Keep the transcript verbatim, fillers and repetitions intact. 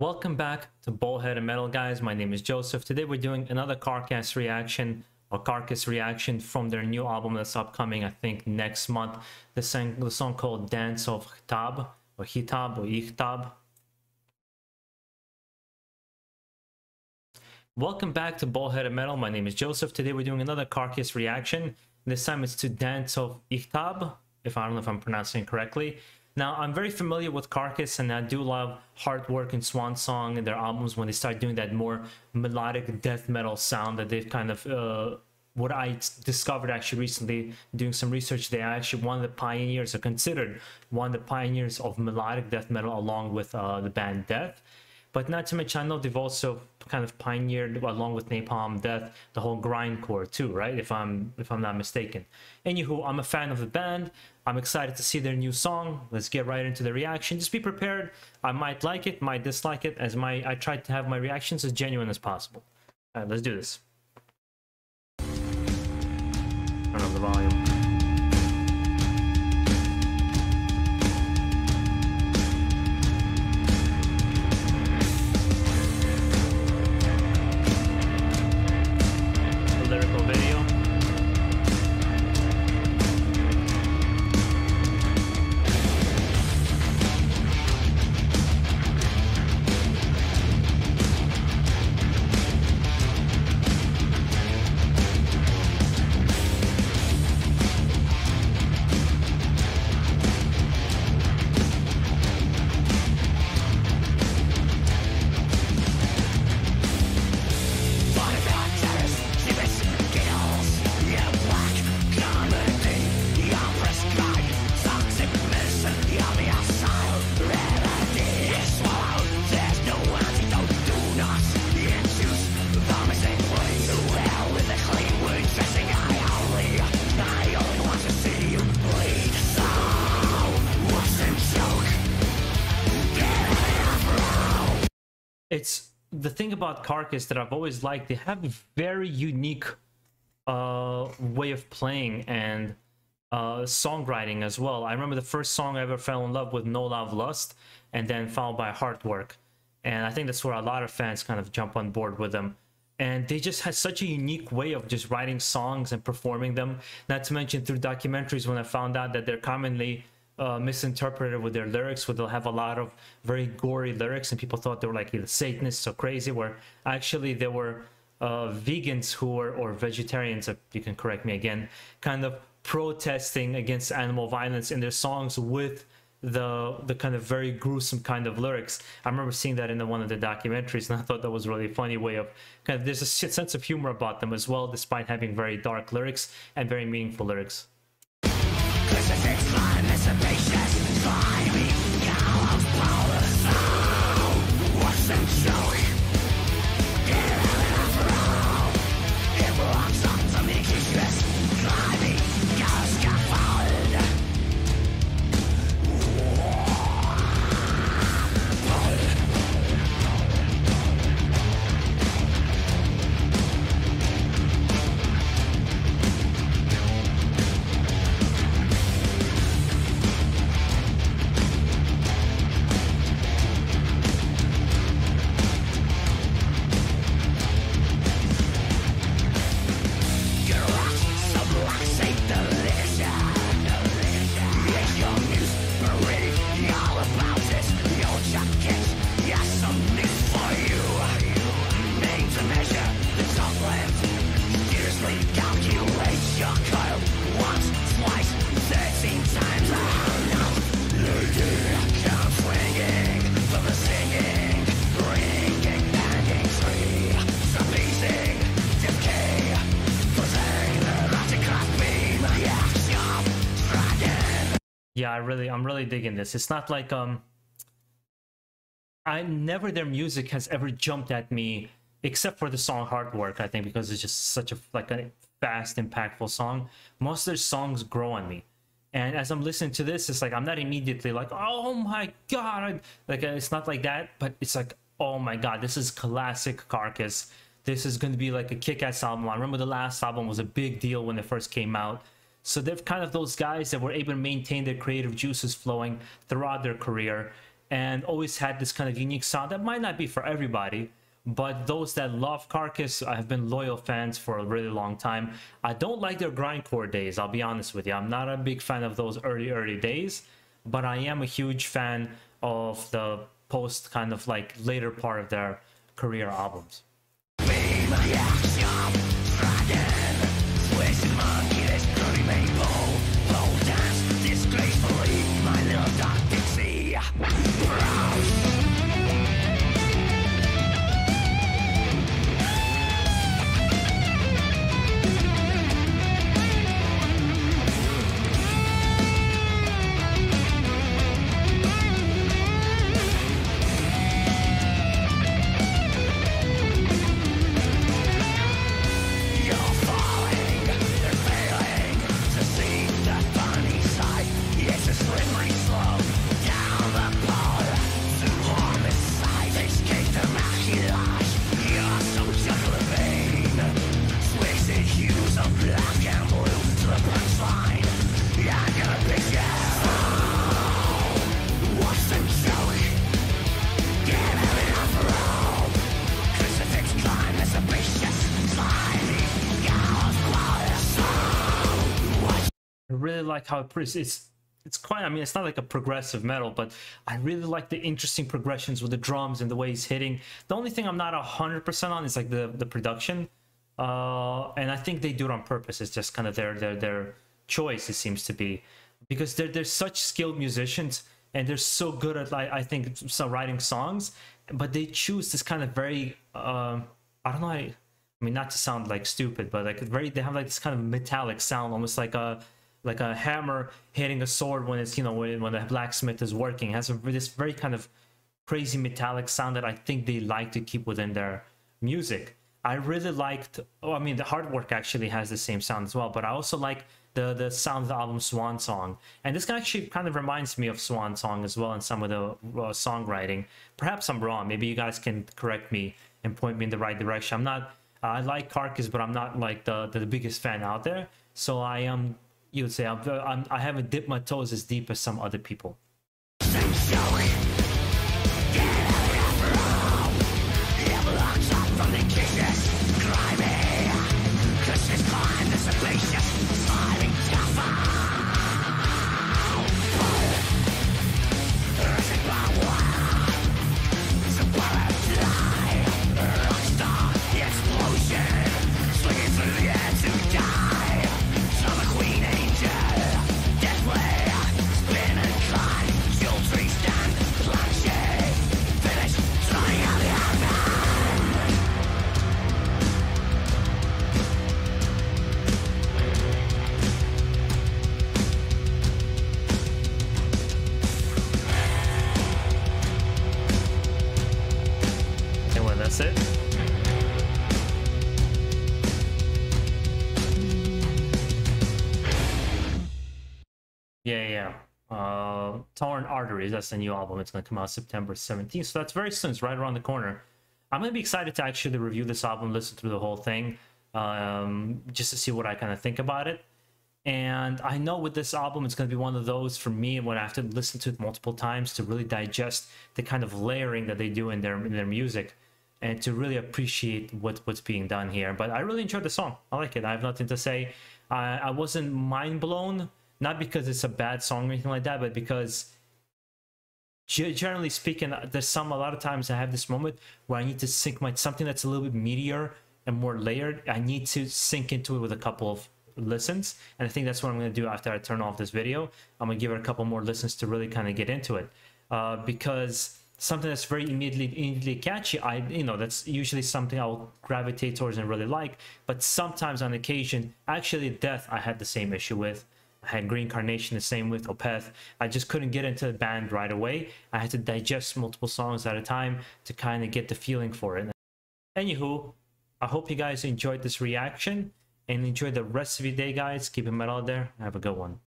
Welcome back to BaldHeaded Metal, guys. My name is Joseph. Today we're doing another Carcass reaction, or Carcass reaction from their new album that's upcoming, I think, next month. The song, the song called Dance of Ixtab, or Ixtab, or Ixtab. Welcome back to BaldHeaded Metal. My name is Joseph. Today we're doing another Carcass reaction. This time it's to Dance of Ixtab, if I don't know if I'm pronouncing it correctly. Now, I'm very familiar with Carcass, and I do love Heartwork and Swansong and their albums when they start doing that more melodic death metal sound that they've kind of, uh, what I discovered actually recently doing some research, they are actually one of the pioneers, or considered one of the pioneers of melodic death metal, along with uh, the band Death. But not to mention, I know they've also kind of pioneered, along with Napalm Death, the whole grindcore too, right? If I'm if I'm not mistaken. Anywho, I'm a fan of the band. I'm excited to see their new song. Let's get right into the reaction. Just be prepared. I might like it, might dislike it, as my I tried to have my reactions as genuine as possible. All right, let's do this. Turn up the volume. It's the thing about Carcass that I've always liked. They have a very unique uh, way of playing and uh, songwriting as well. I remember the first song I ever fell in love with, No Love Lust, and then followed by Heartwork. And I think that's where a lot of fans kind of jump on board with them. And they just had such a unique way of just writing songs and performing them. Not to mention through documentaries, when I found out that they're commonly Uh, misinterpreted with their lyrics, where they'll have a lot of very gory lyrics, and people thought they were like either Satanists or crazy, where actually there were uh, vegans who were, or vegetarians, if you can correct me again, kind of protesting against animal violence in their songs with the the kind of very gruesome kind of lyrics. I remember seeing that in the, one of the documentaries, and I thought that was really a funny way of kind of, there's a sense of humor about them as well, despite having very dark lyrics and very meaningful lyrics. Yeah, I really, I'm really digging this. It's not like, um, I never, their music has ever jumped at me, except for the song Heartwork, I think, because it's just such a, like a fast, impactful song. Most of their songs grow on me. And as I'm listening to this, it's like, I'm not immediately like, oh my God, like, it's not like that, but it's like, oh my God, this is classic Carcass. This is going to be like a kick-ass album. I remember the last album was a big deal when it first came out. So they're kind of those guys that were able to maintain their creative juices flowing throughout their career and always had this kind of unique sound that might not be for everybody, but those that love Carcass have been loyal fans for a really long time. I don't like their grindcore days, I'll be honest with you. I'm not a big fan of those early, early days, but I am a huge fan of the post kind of like later part of their career albums. Really like how it, it's it's quite, I mean, it's not like a progressive metal, but I really like the interesting progressions with the drums and the way he's hitting. The only thing I'm not a hundred percent on is like the the production, uh and I think they do it on purpose. It's just kind of their their their choice, it seems to be, because they're they're such skilled musicians and they're so good at, like, I think some writing songs, but they choose this kind of very um I don't know, I, I mean, not to sound like stupid, but like very, they have like this kind of metallic sound, almost like a like a hammer hitting a sword when it's, you know, when, when the blacksmith is working. It has a, this very kind of crazy metallic sound that I think they like to keep within their music. I really liked, oh, I mean, the Heartwork actually has the same sound as well, but I also like the, the sound of the album Swansong. And this actually kind of reminds me of Swansong as well in some of the uh, songwriting. Perhaps I'm wrong. Maybe you guys can correct me and point me in the right direction. I'm not, uh, I like Carcass, but I'm not like the, the biggest fan out there. So I am... Um, you would say, I'm, I'm, I haven't dipped my toes as deep as some other people. Yeah, yeah. Uh, Torn Arteries, that's the new album. It's going to come out September seventeenth. So that's very soon. It's right around the corner. I'm going to be excited to actually review this album, listen through the whole thing, um, just to see what I kind of think about it. And I know with this album, it's going to be one of those for me when I have to listen to it multiple times to really digest the kind of layering that they do in their in their music and to really appreciate what, what's being done here. But I really enjoyed the song. I like it. I have nothing to say. I, I wasn't mind blown. Not because it's a bad song or anything like that, but because generally speaking, there's some, a lot of times I have this moment where I need to sink my, something that's a little bit meatier and more layered. I need to sink into it with a couple of listens. And I think that's what I'm going to do after I turn off this video. I'm going to give it a couple more listens to really kind of get into it. Uh, because something that's very immediately, immediately catchy, I, you know, that's usually something I'll gravitate towards and really like. But sometimes on occasion, actually Death, I had the same issue with. I had Green Carnation, the same with Opeth. I just couldn't get into the band right away. I had to digest multiple songs at a time to kind of get the feeling for it. Anywho, I hope you guys enjoyed this reaction and enjoy the rest of your day, guys. Keep it metal out there. Have a good one.